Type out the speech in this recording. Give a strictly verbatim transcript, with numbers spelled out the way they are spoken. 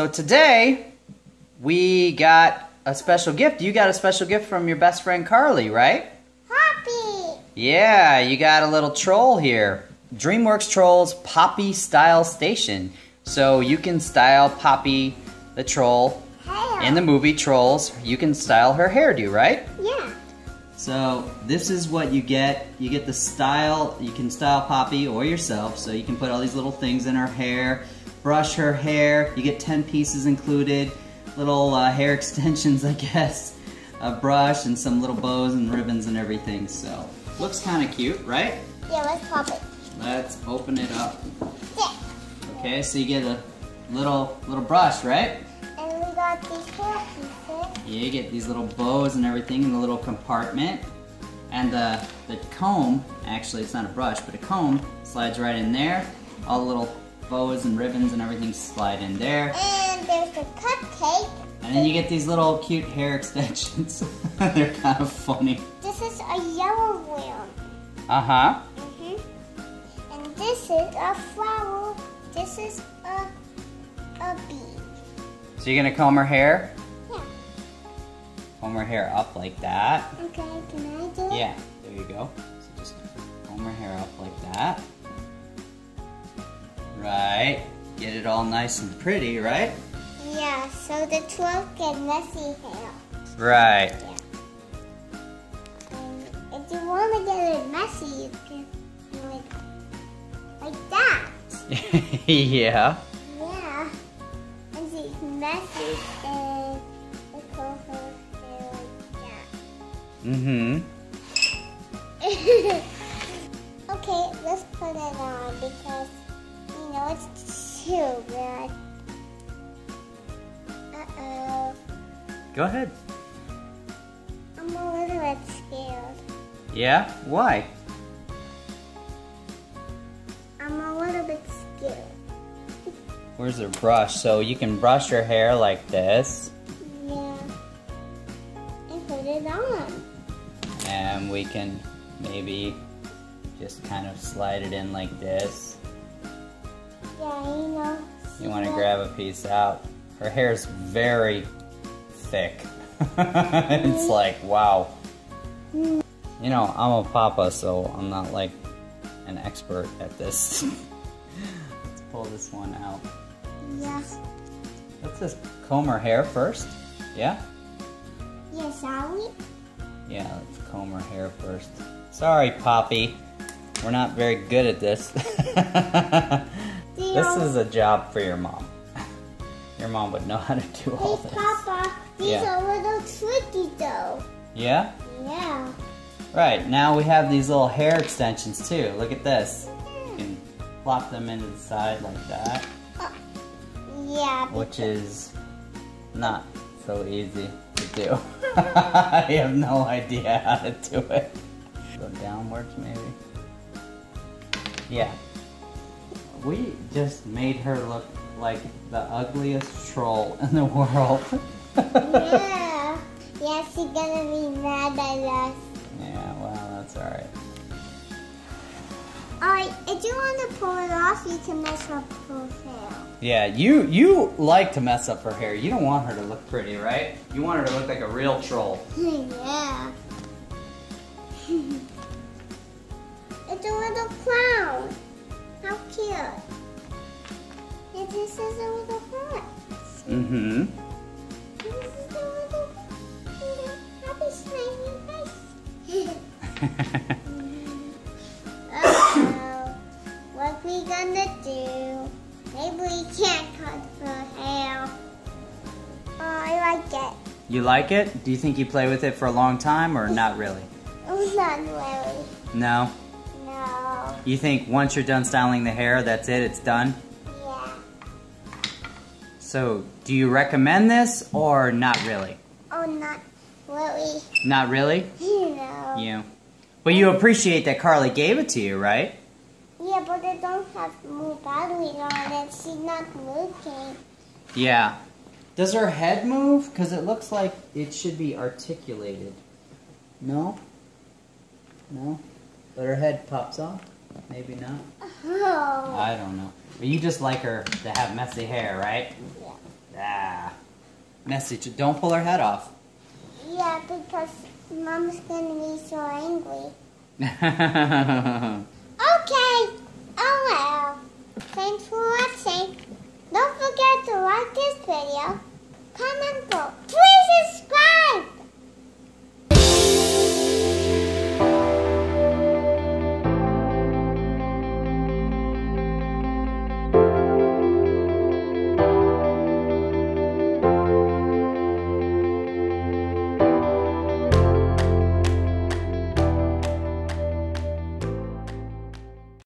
So today, we got a special gift. You got a special gift from your best friend Carly, right? Poppy! Yeah, you got a little troll here. DreamWorks Trolls Poppy Style Station. So you can style Poppy the troll in the movie Trolls. You can style her hairdo, right? Yeah. So this is what you get. You get the style. You can style Poppy or yourself. So you can put all these little things in her hair, brush her hair. You get ten pieces included, little uh, hair extensions, I guess, a brush and some little bows and ribbons and everything. So looks kind of cute, right? Yeah, let's pop it. Let's open it up. Yeah. Okay, so you get a little little brush, right? And we got these hair pieces. Yeah, you get these little bows and everything in the little compartment. And the, the comb, actually it's not a brush, but a comb slides right in there. All the little bows and ribbons and everything slide in there. And there's a cupcake. And then you get these little cute hair extensions. They're kind of funny. This is a yellow one. Uh-huh. Mm-hmm. And this is a flower. This is a, a bead. So you're gonna comb her hair? Yeah. Comb her hair up like that. Okay, can I do it? Yeah, there you go. So just comb her hair up like that. Right. Get it all nice and pretty, right? Yeah, so the troll get messy hair. Right. Yeah. And if you want to get it messy, you can do it like that. Yeah. Yeah. And she's messy and we call her hair like that. Mm-hmm. Okay, let's put it on because no, it's too bad. Uh-oh. Go ahead. I'm a little bit scared. Yeah? Why? I'm a little bit scared. Where's the brush? So you can brush your hair like this. Yeah. And put it on. And we can maybe just kind of slide it in like this. Yeah, you know. You want to grab a piece out. Her hair is very thick. It's like, wow. You know, I'm a papa, so I'm not like an expert at this. Let's pull this one out. Yeah. Let's just comb her hair first. Yeah? Yeah, shall we? Yeah, let's comb her hair first. Sorry, Poppy. We're not very good at this. This is a job for your mom. Your mom would know how to do all this. Hey, Papa, these yeah. are a little tricky, though. Yeah? Yeah. Right, now we have these little hair extensions, too. Look at this. You can plop them into the side like that. Uh, yeah. Which is not so easy to do. I have no idea how to do it. Go downwards, maybe. Yeah. We just made her look like the ugliest troll in the world. Yeah. Yeah, she's gonna be mad at us. Yeah, well, that's alright. Alright, if you want to pull it off, you can mess up her hair. Yeah, you, you like to mess up her hair. You don't want her to look pretty, right? You want her to look like a real troll. Yeah. It's a little clown. How cute. Yeah, this is a little heart. Mm-hmm. This is a little, little happy smiling face. Uh-oh. What we gonna do? Maybe we can't cut her hair. Oh, I like it. You like it? Do you think you play with it for a long time or not really? Not really. No? You think once you're done styling the hair, that's it, it's done? Yeah. So, do you recommend this or not really? Oh, not really. Not really? You know. Yeah. But you appreciate that Carly gave it to you, right? Yeah, but I don't have more batteries on it. She's not moving. Yeah. Does her head move? Because it looks like it should be articulated. No? No? But her head pops off? Maybe not. Oh. I don't know. But you just like her to have messy hair, right? Yeah. Ah. Messy, don't pull her head off. Yeah, because Mom's gonna be so angry. Okay. Oh well. Thanks for watching. Don't forget to like this video, comment, go, please subscribe.